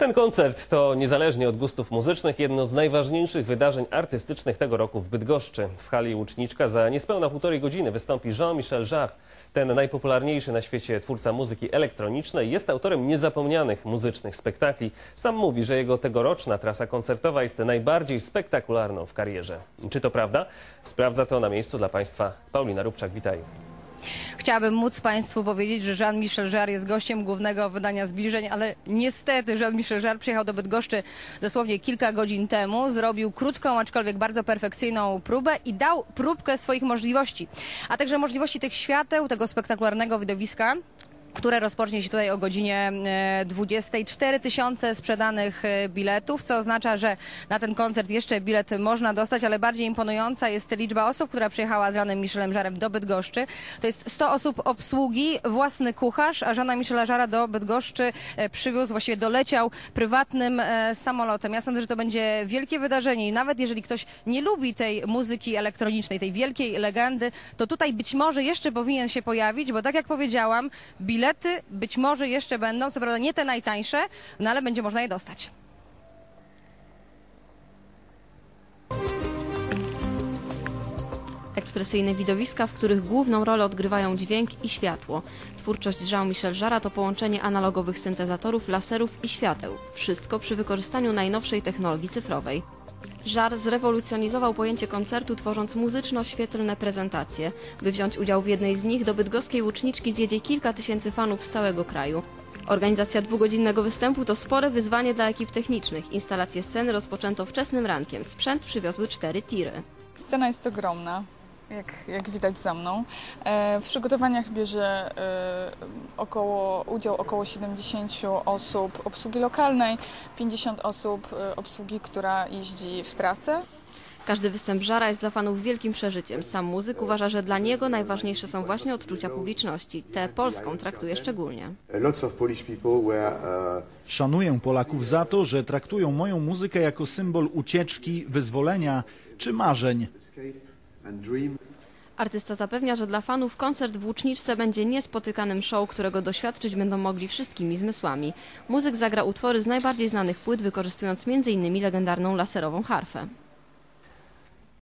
Ten koncert to, niezależnie od gustów muzycznych, jedno z najważniejszych wydarzeń artystycznych tego roku w Bydgoszczy. W hali Łuczniczka za niespełna półtorej godziny wystąpi Jean-Michel Jarre. Ten najpopularniejszy na świecie twórca muzyki elektronicznej jest autorem niezapomnianych muzycznych spektakli. Sam mówi, że jego tegoroczna trasa koncertowa jest najbardziej spektakularną w karierze. Czy to prawda? Sprawdza to na miejscu dla Państwa Paulina Rubczak. Witaj. Chciałabym móc Państwu powiedzieć, że Jean-Michel Jarre jest gościem głównego wydania Zbliżeń, ale niestety Jean-Michel Jarre przyjechał do Bydgoszczy dosłownie kilka godzin temu, zrobił krótką, aczkolwiek bardzo perfekcyjną próbę i dał próbkę swoich możliwości, a także możliwości tych świateł, tego spektakularnego widowiska, które rozpocznie się tutaj o godzinie 24. 000 sprzedanych biletów, co oznacza, że na ten koncert jeszcze bilet można dostać, ale bardziej imponująca jest liczba osób, która przyjechała z Jean-Michelem Jarrem do Bydgoszczy. To jest 100 osób obsługi, własny kucharz, a Jean-Michela Jarra do Bydgoszczy przywiózł, właściwie doleciał prywatnym samolotem. Ja sądzę, że to będzie wielkie wydarzenie i nawet jeżeli ktoś nie lubi tej muzyki elektronicznej, tej wielkiej legendy, to tutaj być może jeszcze powinien się pojawić, bo tak jak powiedziałam, bilety być może jeszcze będą, co prawda nie te najtańsze, no ale będzie można je dostać. Ekspresyjne widowiska, w których główną rolę odgrywają dźwięk i światło. Twórczość Jean-Michel Jarre'a to połączenie analogowych syntezatorów, laserów i świateł. Wszystko przy wykorzystaniu najnowszej technologii cyfrowej. Jarre zrewolucjonizował pojęcie koncertu, tworząc muzyczno-świetlne prezentacje. By wziąć udział w jednej z nich, do bydgoskiej Łuczniczki zjedzie kilka tysięcy fanów z całego kraju. Organizacja dwugodzinnego występu to spore wyzwanie dla ekip technicznych. Instalację sceny rozpoczęto wczesnym rankiem. Sprzęt przywiozły 4 tiry. Scena jest ogromna, jak widać za mną. W przygotowaniach bierze udział około 70 osób obsługi lokalnej, 50 osób obsługi, która jeździ w trasę. Każdy występ Jarre'a jest dla fanów wielkim przeżyciem. Sam muzyk uważa, że dla niego najważniejsze są właśnie odczucia publiczności. Tę polską traktuje szczególnie. Szanuję Polaków za to, że traktują moją muzykę jako symbol ucieczki, wyzwolenia czy marzeń. Artysta zapewnia, że dla fanów koncert w Łuczniczce będzie niespotykanym show, którego doświadczyć będą mogli wszystkimi zmysłami. Muzyk zagra utwory z najbardziej znanych płyt, wykorzystując m.in. legendarną laserową harfę.